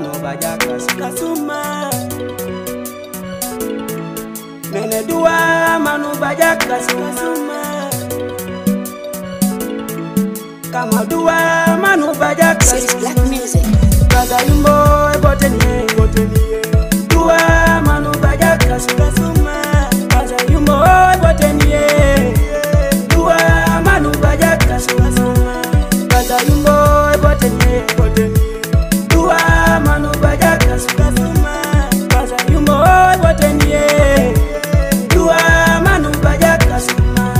no bajaka sikasuma mele dua manu bajaka sikasuma kama dua manu bajaka black music kada imbo eboteni eboteni dua manu bajaka sikasuma kada imbo eboteni dua manu bajaka sikasuma kada imbo eboteni eboteni manu bajaka sikasuma baza yumbo watenie dua manu bajaka sikasuma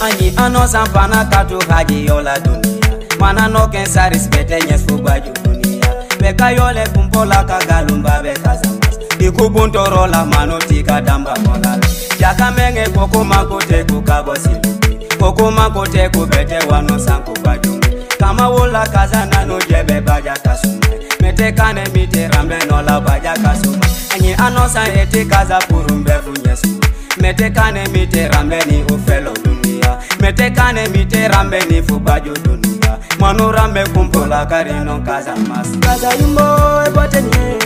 ani anosa pana tatu haji yola dunia mana no kensa respect nyesu baju dunia beka yole kumpola kagalumba beka Casamance ikubuntoro la manu tikadamba molala jakamenge kokoma kote kukabosilu kokoma kote kubete wano sanku baju kama wola kazana no jebe bajaka sikasuma Tekane mite rambe no la bajaka suma Anyi anosa ete kaza purumbe funyesu Metekane mite rambe ni ufelo dunia Metekane mite rambe ni fubaju dunia Manu rambe kumpola karino Casamance Kaza yumbo ebotenie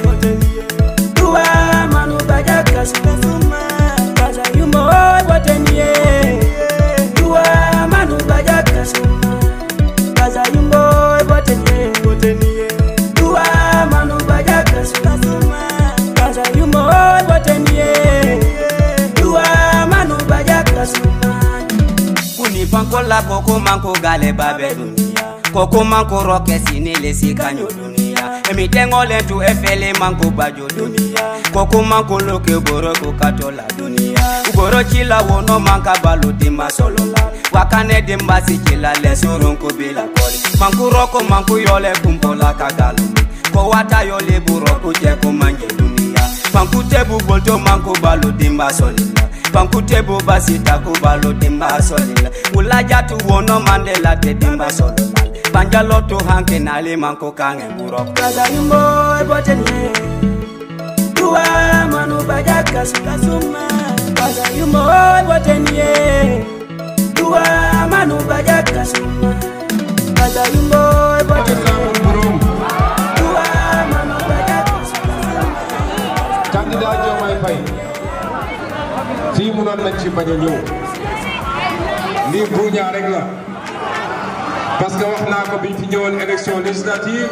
Dua manu bajaka suma Kaza yumbo ebotenie Dua manu bajaka suma Kaza yumbo ebotenie manu bajaka sikasuma kaza yumbo watenie dua manu bajaka sikasuma unipankola kokomanko gale babe dunia kokomanko rokesi nilesi kanyo dunia emitengo lentu efele manko bajo dunia kokomanko loke boroko katola dunia uborochila wono manka baluti masolola wakane dembasi chila lesoronko bila kole mankuroko manku yole kumbola kagalu Ko wata yole buroko cheko manje dunia Pankute bu bolto manko balo dimba solila Pankute bu basita ko balo dimba solila Ulaja tu wono mandela te dimba solila Panjalo tu hanke nali manko kange buroko Kaza yumbo ebotenie Dua manu bajaka sikasuma Kaza yumbo ebotenie Dua manu bajaka sikasuma Kaza yumbo ebotenie Si munon nañ ci bañu ñew li buña rek la parce que wax na ko biñ fi ñewon élection législative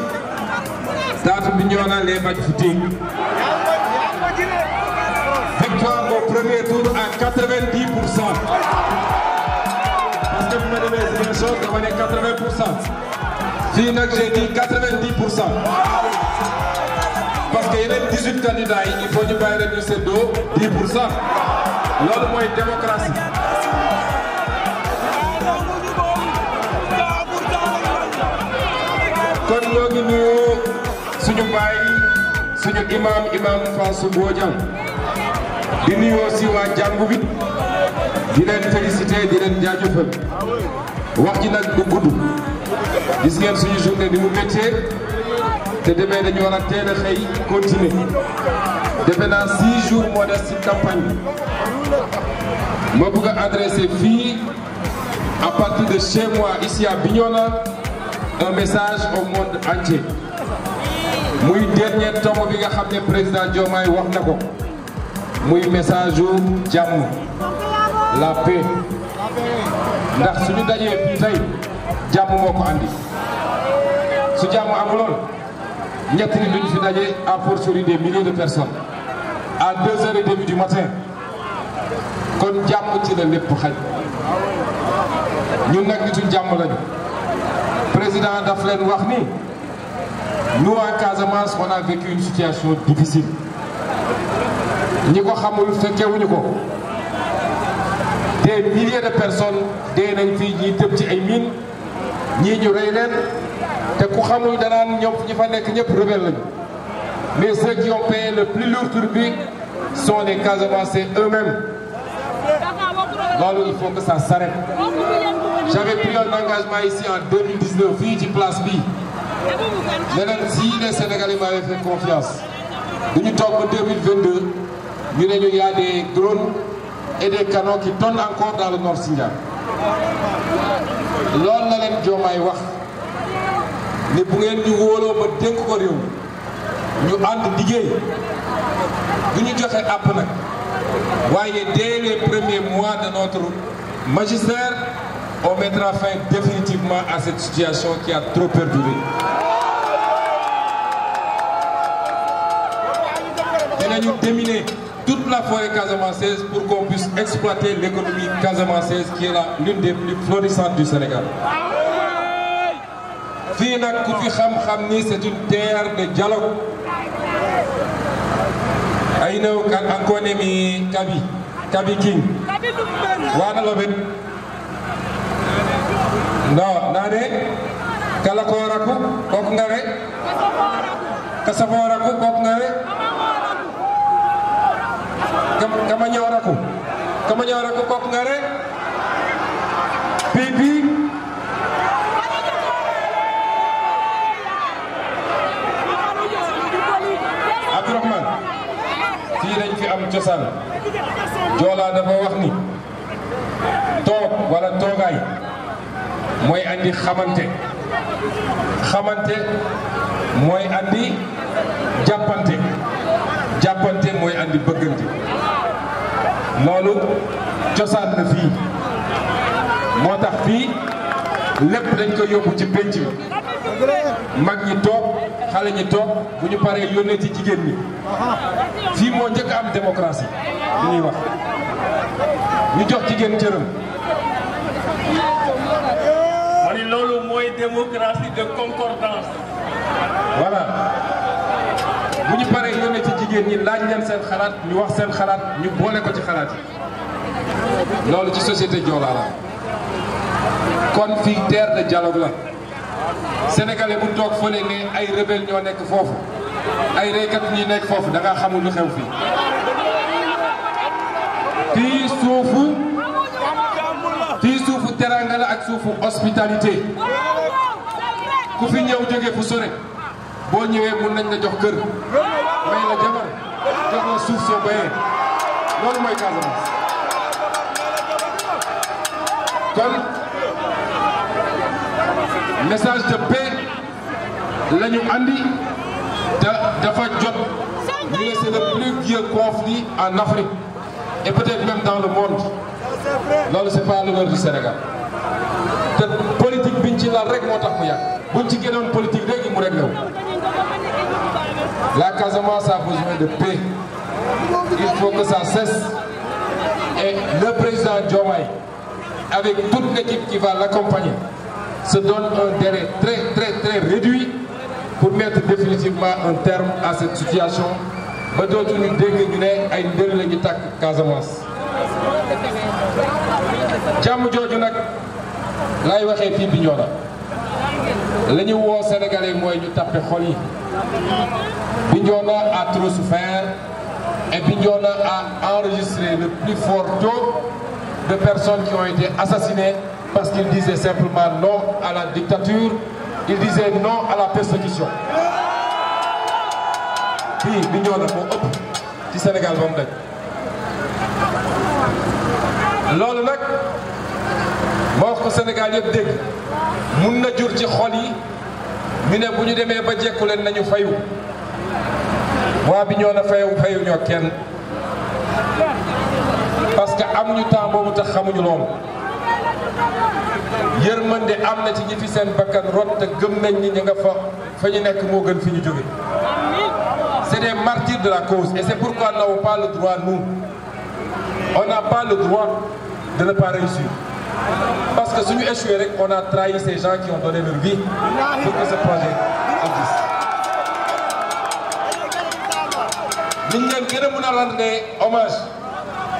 date Bignona les matchs footing victoire au premier tour à 90% parce que vous m'avez dit bien sûr qu'on est 80% si nak j'ai dit 90% parce qu'il y a 18 candidats il faut du bailler du CEDO 10% loolu mooy démocratie kon ñoo ngi nuyu suñu baay suñu imam Fassou Bodian di nuyu aussi waa jàngu bi di leen féliciter di leen jaajëfal wax ji nag du gudd gis ngeen suñu journée ni mu métier te demee dañu war a teel a xëy continuer defe naa 6 jours moo des ci campagne bi Je veux adresser filles à partir de chez moi, ici à Bignona, un message au monde entier. Moi, dernier temps, je vais vous dire le président Diomaye Wahnako. Moi, message au Djamou. La paix. Parce que nous avons eu Djamou Moko Andi. Ce Djamou Amoulol, nous avons eu à fortiori des milliers de personnes. À 2h30 du matin. kon jamm ci la lepp xaj ñun nak ci jamm lañu président daf len wax ni nous en Casamance on a vécu une situation difficile ñi ko xamul fekke wuñu ko des milliers de personnes dé nañ fi ñi tepp ci ay mine ñi ñu rey len té ku xamul da naan ñom ñi fa nek ñepp rebelle lañu mais ceux qui ont payé le plus lourd tribut sont les Casamancais eux-mêmes Il faut que ça s'arrête. J'avais pris un engagement ici en 2019, fille du Place B. Si les Sénégalais m'avaient fait confiance, nous sommes en 2022, il y a des drones et des canons qui tournent encore dans le Nord Sénégal. C'est ce que je veux dire. Nous pouvons nous voir, nous pouvons nous voir. ñu ànd liggéey bu ñu joxe àpp nag waaye dès les premiers mois de notre magistère on mettra fin définitivement à cette situation qui a trop perduré. Dinañu déminer toute la forêt casamanceaise pour qu'on puisse exploiter l'économie casamanceaise qui est l'une des plus florissantes du Sénégal. Finak Koufi Kham Khamni, c'est une terre de dialogue. Aïna Kankonemi Kabi, Kabi King. Wana Lobet. Non, Nade, Kalakoraku, Kokngare, Kasavoraku, Kokngare. Kamanyoraku kok ngare Bibi Abdourahmane fii lañ fi am cosaan Joola dafa wax ni toog wala toogaay mooy andi xamante xamante mooy andi jàppante jàppante mooy andi bëggante loolu cosaan na fii moo tax fii lépp dañ ko yóbbu ci penc bi mag ñi toog xale ñi toog bu ñu paree yónnee ci jigéen ñi fii moo njëkk am démocratie li ñuy wax ñu jox jigéen cëram ma ni loolu mooy démocratie de concordance voilà bu ñu paree yónnee ci jigéen ñi laaj leen seen xalaat ñu wax seen xalaat ñu boole ko ci xalaat yi loolu ci société Joola la kon fii terre de dialogue la sénégalais bu toog fële ne ay rebelle ñoo nekk foofu ay reykat ñi nekk foofu da nga xamul lu xew fii fii suufu teranga la ak suufu hospitalité ku fi ñëw jóge fu sore boo ñëwee mën nañ la jox kër may la jabar jox la suuf soo bayee loolu mooy Casamance kon message de paix la ñu andi dafa jot ñu ne c'est le plus vieux conflit en Afrique et peut-être même dans le monde loolu c'est pas l'honneur du Sénégal te politique biñ ci laal rek moo tax mu yàgg buñ ci génnoon politique léegi mu rek lew la Casamance a besoin de paix. Il faut que ça cesse. Et le président Diomaye, avec toute l'équipe qui va l'accompagner, se donne un délai très réduit pour mettre définitivement un terme à cette situation. Mais d'autres nous déguisent à une délai Casamance. Jamu Diodio nak, lay waxe fi Bignona. Li ñu woo Sénégalais mooy ñu tapé xol yi. Bignona a trop souffert et Bignona a enregistré le plus fort taux de personnes qui ont été assassinées parce qu'ils disaient simplement non à la dictature, ils disaient non à la persécution. Puis Bignona moo ëpp ci Sénégal ba mu daj loolu nag moo wax ko Sénégal yëpp dégg mun na jur ci xol yi ñu ne bu ñu demee ba jekku leen nañu fayu waa bi ñoo na fayu ñoo kenn parce que amuñu temps boobu tax xamuñu loolu yërmande am na ci ñi fi seen bakkan rot te gëm nañ ni ña nga fa ñu nekk moo gën fi ñu jóge c'est des martyrs de la cause et c'est pourquoi nous n'avons pas le droit nous on n'a pas le droit de ne pas réussir parce que si nous échouons, on a trahi ces gens qui ont donné leur vie pour que ce projet existe. Nous devons rendre hommage.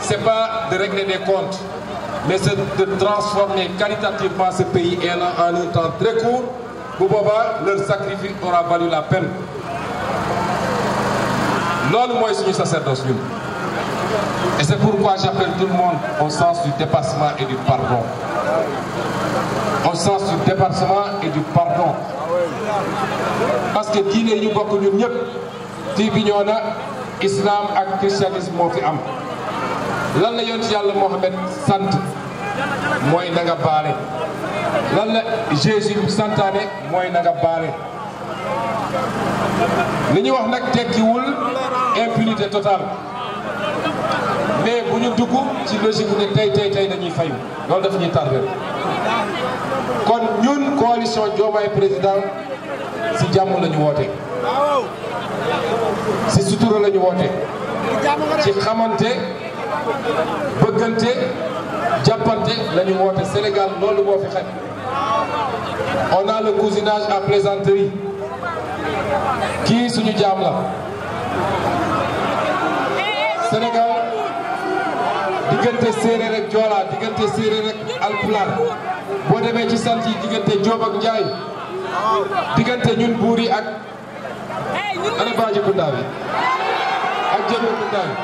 Ce n'est pas de régler des comptes, mais c'est de transformer qualitativement ce pays et en un temps très court, pour pouvoir leur sacrifice aura valu la peine. L'homme moi est sacerdoce. Et c'est pourquoi j'appelle tout le monde au sens du dépassement et du pardon. Au sens du dépassement et du pardon. Parce que dîner nous beaucoup de mieux. Bignona, islam et christianisme ont fait am. L'année dernière, Mohammed Santé, moi n'aga barré. L'année Jésus Santé, moi n'aga barré. li ñuy wax nag tekkiwul impunité totale mais bu ñu dugg ci logique ne tey dañuy fayu loolu daf ñuy tardé kon ñun coalition Diomaye président si jàmm la ñu woote si sutura la ñu woote ci xamante bëggante jàppante la ñu woote Sénégal loolu moo fi xaj. On a le cousinage à plaisanterie kii suñu jaam la Sénégal diggante séeréer ak joola diggante séeréer ak alpulaar boo demee ci sant yi diggante Joob ak Njaay diggante ñun buur yi ak ana baaji bundaa bi ak jëme bundaa bi.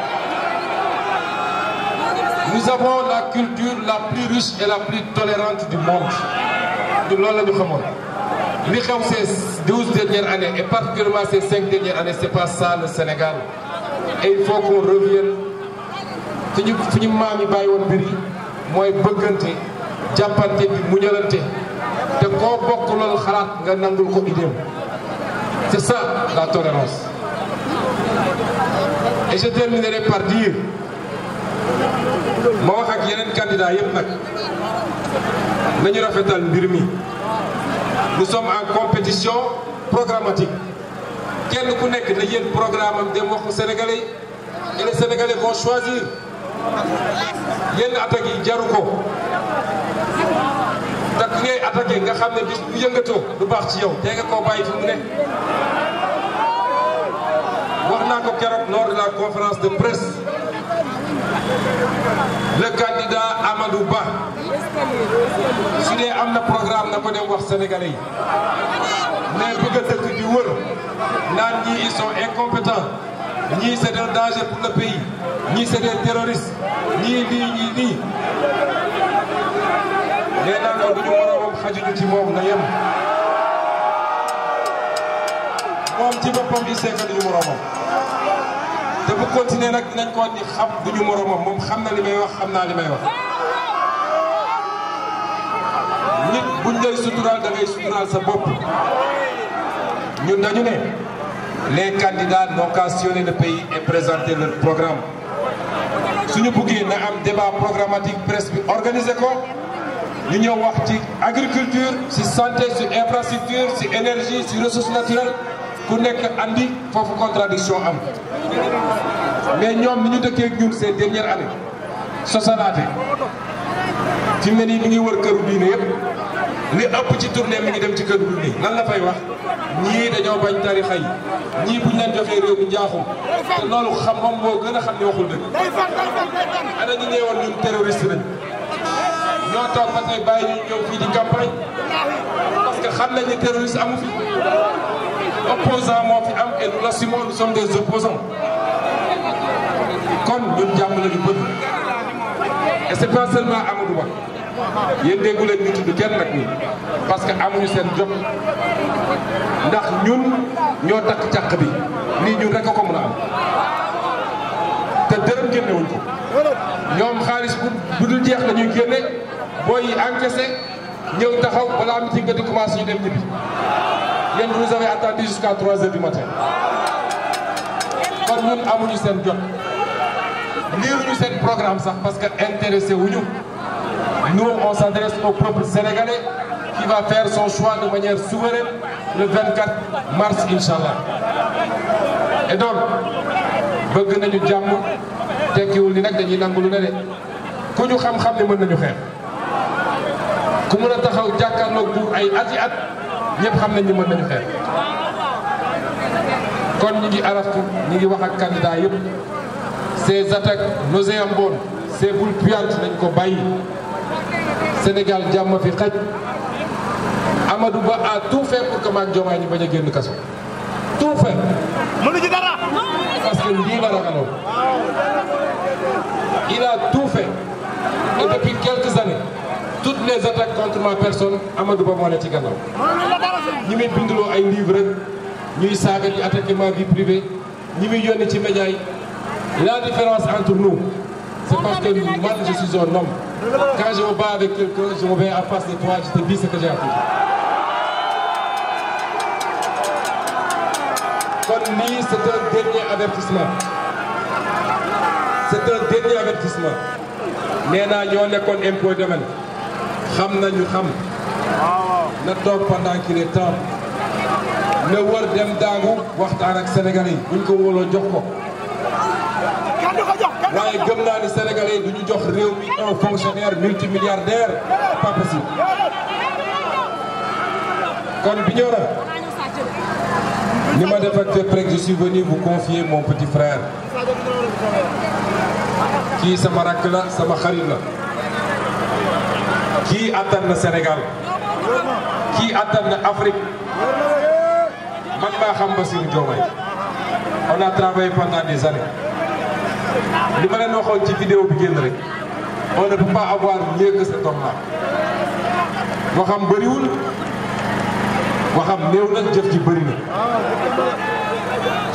Nous avons la culture la plus riche et la plus tolérante du monde. Les 12 dernières années, et particulièrement ces 5 dernières années, ce n'est pas ça le Sénégal. Et il faut qu'on revienne. C'est ça la tolérance. Et je terminerai par dire je suis un candidat. Nous sommes en compétition programmatique. Quel connaît le programme des Sénégalais et les Sénégalais vont choisir. Ils attaquent Diarouko. Ils attaquent les Yangato, le parti. Ils attaquent les Yangato. Nous avons lors de la conférence de presse le candidat Amadou Ba. Su dee am na programme na ko dem wax sénégalais yi mais bëgg a dëkk di wër naan ñii ils sont incompétents ñii c'est un danger pour le pays ñii c'est des terroristes ñii lii ñii lii nee naa loolu du ñu mën a moom xajuñu ci moom na yem moom ci boppam yi seeka du ñu moroomam te bu continuer nag dinañ ko ni xam du ñu moroomam moom xam na li may wax xam naa li may wax. nit buñ lay suturaal da ngay suturaal sa bopp ñun dañu ne les candidats n'ont qu'à sillonner le pays et présenter leur programme suñu bëggee na am débat programmatique presse bi organiser ko ñu ñëw wax ci agriculture ci santé ci infrastructure ci énergie ci ressources naturelles ku nekk andi foofu contradiction am mais ñoom ni ñu dëkkee ak ñun ces dernières années sosalaate fi mu ne nii mi ngi wër këru diine yëpp li ëpp ci tournée mi ngi dem ci këru diine lan la fay wax ñii dañoo bañ tarixa yi ñii buñ leen joxee réew mi njaaxum te loolu xam moom moo gën a xam ne waxul dëgg ana ñu ñëwoon ñun terroriste lañ ñoo toog ba tey bàyyi ñu ñëw fii di campagne parce que xam nañ ne terroriste amu fi opposant moo fi am et nous l'assumons nous sommes des opposants kon ñun jàmm la ñu bëgg. Et c'est pas seulement Amadou Ba yéen déggu leen ñu tudd kenn nag ñi parce que amuñu seen jot ndax ñun ñoo takk càq bi lii ñun rek a ko mën a am te dërëm génnewuñ ko ñoom xaalis bu dul jeex la ñuy génne booy yi encaissé ñëw taxaw balaa meeting nga di commencé ñu dem ñibbi yéen vous avez attendu jusqu'à 3h du matin kon ñun amuñu seen jot. Liruñu seen programme sax parce que intéressé wuñu nous on s'adresse au peuple sénégalais qui va faire son choix de manière souveraine le 24 mars inchallah et donc bëgg nañu jàmm tekkiwul ni nag dañuy nangu lu ne de ku ñu xam-xam ne mën nañu xeex ku mën a taxaw jàkkaarloog buur ay at yi at ñëpp xam nañ ni mën nañu xeex kon ñi ngi araftu ñi ngi wax ak candidat yëpp. Ces attaques nauséabondes, ces boules puantes, nañ ko bàyyi Sénégal jàmm fi xaj Amadou Ba a tout fait pour que maag Diomaye ñu bañ a génn kaso. Tout fait. Mënu ci dara. Parce que lii la ragaloon. Il a tout fait. Et depuis quelques années, toutes les attaques contre ma personne, Amadou Ba moo ne ci gannaaw. Ñi muy bindloo ay livres rek ñuy saaga di attaquer ma vie privée ñi muy yónni ci médias yi. La différence entre nous, c'est parce que moi je suis un homme. Quand je me bats avec quelqu'un, je me mets en face de toi, je te dis ce que j'ai appris. Comme lui, c'est un dernier avertissement. C'est un dernier avertissement. Néna ñoo nekkoon impôt domaine. Xam nañu xam. Na toog pendant qu'il est temps. Ne war dem daangu waxtaan ak Sénégalais yi buñ ko wóoloo jox ko. Waaye gëm naa ni Sénégalais yi duñu jox réew mi un fonctionnaire multimilliardaire, pas possible. Kon Bignona, ni ma def ak Teprec, je suis venu vous confier mon petit frère. Qui Sama Rakka la, Sama Khalila. Qui atteint le Sénégal. Qui atteint l'Afrique. Man ma xam Bassirou Diomaye. On a travaillé pendant des années. Li ma leen waxoon ci vidéo bi génn rek. On ne peut pas avoir mieux que cet homme-là. Waxam bëriwul. Waxam néew nag jëf ji bëri na.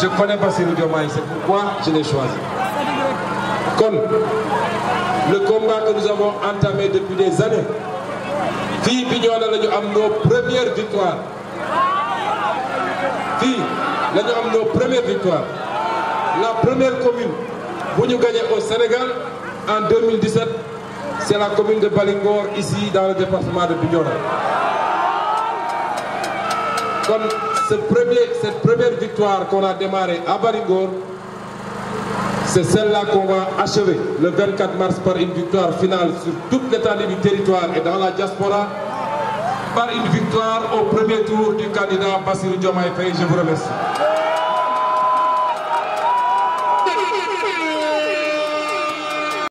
Je connais Bassirou Diomaye, c'est pourquoi je l'ai choisi. Comme le combat que nous avons entamé depuis des années, fille Bignona, nous avons nos premières victoires. Fille, nous avons nos premières victoires. La première commune où nous gagnons au Sénégal en 2017, c'est la commune de Balingor, ici dans le département de Bignona. Comme cette première victoire qu'on a démarrée à Balingor, c'est celle-là qu'on va achever le 24 mars par une victoire finale sur toute l'étendue du territoire et dans la diaspora, par une victoire au premier tour du candidat Bassirou Diomaye. Je vous remercie.